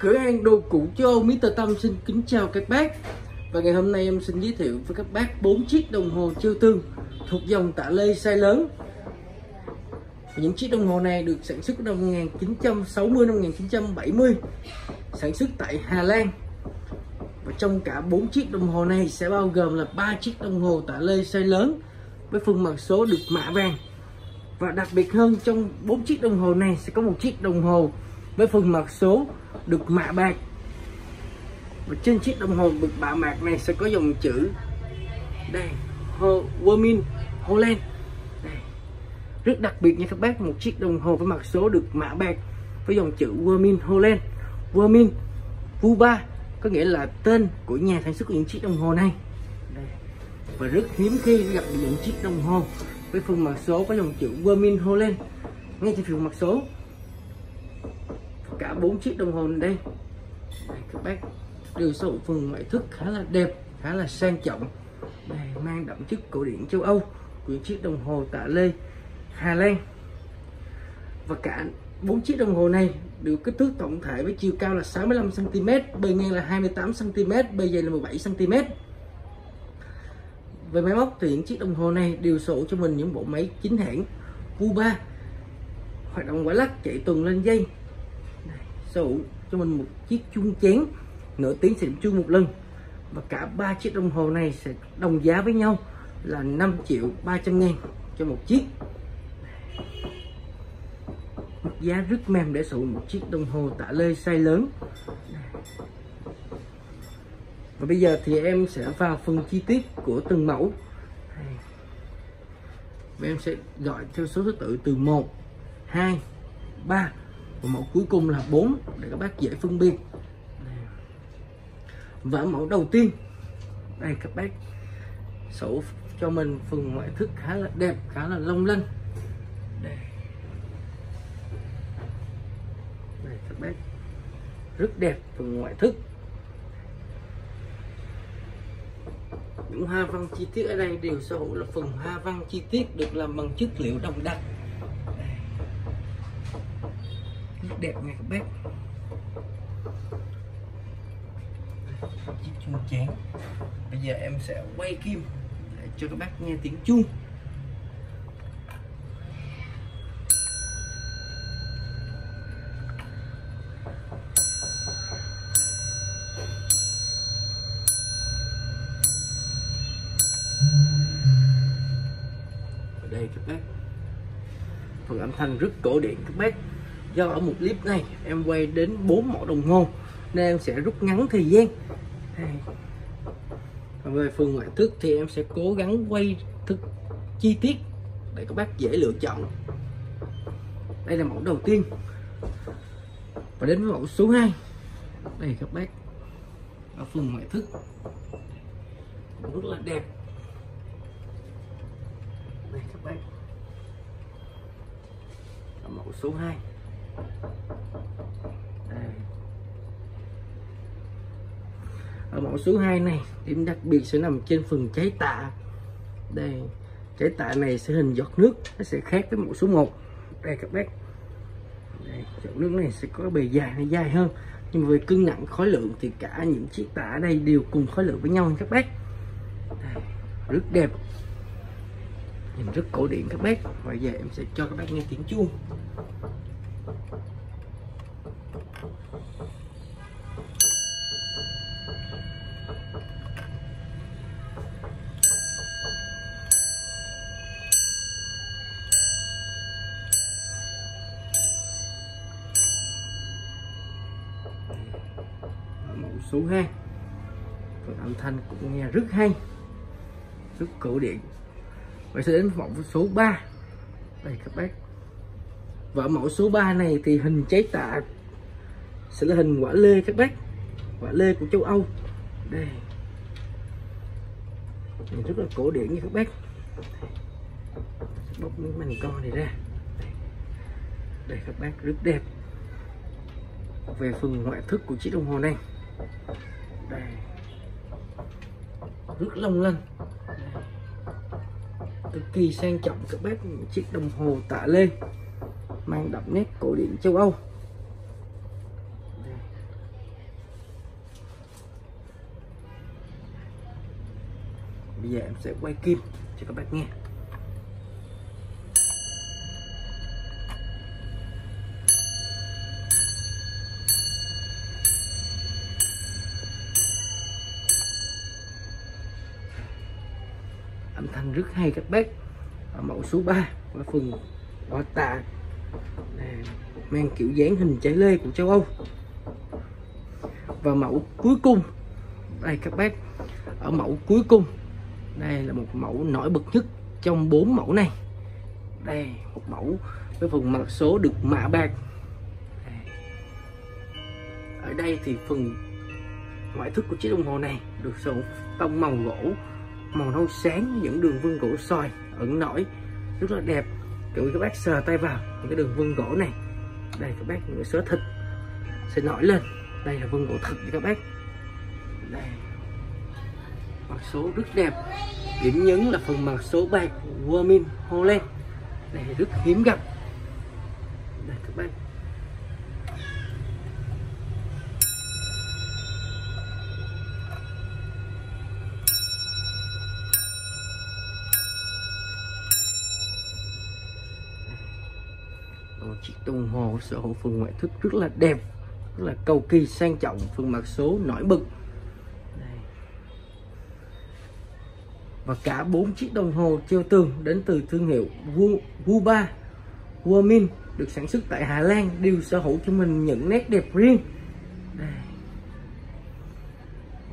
Cửa hàng đồ cũ châu Âu Mr. Tâm xin kính chào các bác. Và ngày hôm nay em xin giới thiệu với các bác 4 chiếc đồng hồ treo tường thuộc dòng Tả Lê size lớn. Và những chiếc đồng hồ này được sản xuất năm 1960 năm 1970, sản xuất tại Hà Lan. Và trong cả 4 chiếc đồng hồ này sẽ bao gồm là 3 chiếc đồng hồ Tả Lê size lớn với phần mặt số được mạ vàng. Và đặc biệt hơn, trong 4 chiếc đồng hồ này sẽ có một chiếc đồng hồ với phần mặt số được mạ bạc. Và trên chiếc đồng hồ được mạ bạc này sẽ có dòng chữ đây, Womin Holland. Rất đặc biệt nha các bác, một chiếc đồng hồ với mặt số được mạ bạc với dòng chữ Womin Holland. Womin W.U.B.A có nghĩa là tên của nhà sản xuất những chiếc đồng hồ này. Và rất hiếm khi gặp những chiếc đồng hồ với phần mặt số có dòng chữ Womin Holland ngay trên phần mặt số. Cả 4 chiếc đồng hồ này đây, các bác đều sở hữu phần ngoại thất khá là đẹp, khá là sang trọng. Đây, mang đậm chất cổ điển châu Âu của những chiếc đồng hồ Tả Lê Hà Lan. Và cả 4 kích đồng hồ này được kích thước tổng thể với chiều cao là 65cm, bề ngang là 28cm, bề dày là 17cm. Về máy móc thì những chiếc đồng hồ này đều sở hữu cho mình những bộ máy chính hãng W.U.B.A, hoạt động quả lắc chạy tuần lên dây. Sở hữu cho mình một chiếc chuông chén nổi tiếng sẽ chuông một lần. Và cả 3 chiếc đồng hồ này sẽ đồng giá với nhau là 5.300.000 cho một chiếc. Giá rất mềm để sở hữu một chiếc đồng hồ Tả Lê size lớn. Và bây giờ thì em sẽ vào phần chi tiết của từng mẫu. Và em sẽ gọi theo số thứ tự từ 1, 2, 3 và mẫu cuối cùng là 4 để các bác dễ phân biệt. Và mẫu đầu tiên, đây các bác sở hữu cho mình phần ngoại thất khá là đẹp, khá là long lanh. Rất đẹp phần ngoại thất, những hoa văn chi tiết ở đây đều sở hữu là phần hoa văn chi tiết được làm bằng chất liệu đồng đặc. Rất đẹp nha các bác. Chiếc chuông chén, bây giờ em sẽ quay kim để cho các bác nghe tiếng chuông. Đây các bác, phần âm thanh rất cổ điển các bác. Do ở một clip này em quay đến 4 mẫu đồng hồ nên em sẽ rút ngắn thời gian. Còn về phần ngoại thất thì em sẽ cố gắng quay thật chi tiết để các bác dễ lựa chọn. Đây là mẫu đầu tiên. Và đến với mẫu số 2. Đây các bác, ở phần ngoại thất rất là đẹp. Đây các bác, mẫu số 2. Đây. Ở mẫu số 2 này, điểm đặc biệt sẽ nằm trên phần trái tạ. Đây, trái tạ này sẽ hình giọt nước, nó sẽ khác với mẫu số 1. Đây các bác, đây, giọt nước này sẽ có bề dài, nó dài hơn. Nhưng về cân nặng khối lượng thì cả những chiếc tạ ở đây đều cùng khối lượng với nhau các bác. Đây, rất đẹp, nhìn rất cổ điển các bác. Và giờ em sẽ cho các bác nghe tiếng chuông. Mẫu số 2, phần âm thanh cũng nghe rất hay, rất cổ điển. Vậy sẽ đến mẫu số 3. Đây các bác, và mẫu số 3 này thì hình trái tạ sẽ là hình quả lê các bác, quả lê của châu Âu. Đây, nhìn rất là cổ điển nha các bác. Bóc miếng mảnh con này ra. Đây các bác, rất đẹp. Về phần ngoại thất của chiếc đồng hồ này, đây, rất long lanh, cực kỳ sang trọng các bác, một chiếc đồng hồ Tả Lê mang đậm nét cổ điển châu Âu. Bây giờ em sẽ quay kim cho các bác nghe. Âm thanh rất hay các bác. Mẫu số 3 ở phường Đỏ Tạ, mang kiểu dáng hình trái lê của châu Âu. Và mẫu cuối cùng đây các bác, ở mẫu cuối cùng đây là một mẫu nổi bật nhất trong 4 mẫu này. Đây một mẫu với phần mã số được mạ bạc. Ở đây thì phần ngoại thất của chiếc đồng hồ này được sơn tông màu gỗ, màu nâu sáng, những đường vân gỗ soi ẩn nổi rất là đẹp. Kiểu các bác sờ tay vào những cái đường vân gỗ này, đây các bác, những cái sớ thịt sẽ nổi lên. Đây là vân gỗ thật các bác. Đây mã số rất đẹp. Điểm nhấn là phần mã số bạc Womin Holland, này rất hiếm gặp. Đây các bác, chiếc đồng hồ sở hữu phần ngoại thất rất là đẹp, rất là cầu kỳ sang trọng, phần mã số nổi bật. Và cả 4 chiếc đồng hồ treo tường đến từ thương hiệu W.U.B.A, Horwim, được sản xuất tại Hà Lan, đều sở hữu cho mình những nét đẹp riêng. Đây,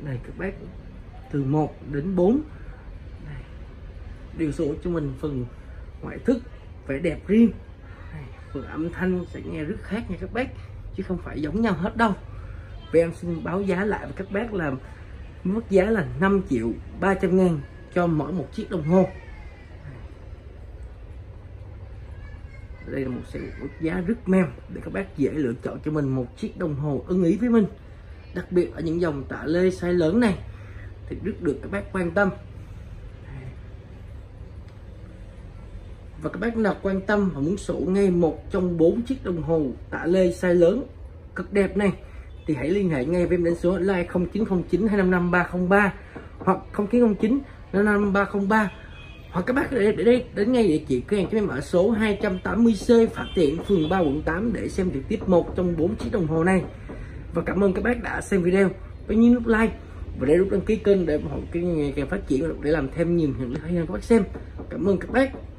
đây các bác, từ 1 đến 4 đây, đều sở hữu cho mình phần ngoại thất vẻ đẹp riêng. Đây, phần âm thanh sẽ nghe rất khác nha các bác, chứ không phải giống nhau hết đâu. Vậy em xin báo giá lại với các bác là mức giá là 5.300.000 cho mỗi một chiếc đồng hồ. Đây là một sự mức giá rất mềm để các bác dễ lựa chọn cho mình một chiếc đồng hồ ưng ý với mình. Đặc biệt ở những dòng Tả Lê size lớn này thì rất được các bác quan tâm. Và các bác nào quan tâm và muốn sở hữu ngay một trong 4 chiếc đồng hồ Tả Lê size lớn cực đẹp này thì hãy liên hệ ngay với em đến số hotline 0909255303 hoặc 0909 55303, hoặc các bác để đến ngay địa chỉ cửa hàng của em ở số 280C Phạm Thế Hiển, phường 3, quận 8 để xem trực tiếp một trong 4 chiếc đồng hồ này. Và cảm ơn các bác đã xem video, với những nút like và để nút đăng ký kênh để ủng hộ kênh ngày càng phát triển, để làm thêm nhiều hình ảnh hay hơn các bác xem. Cảm ơn các bác.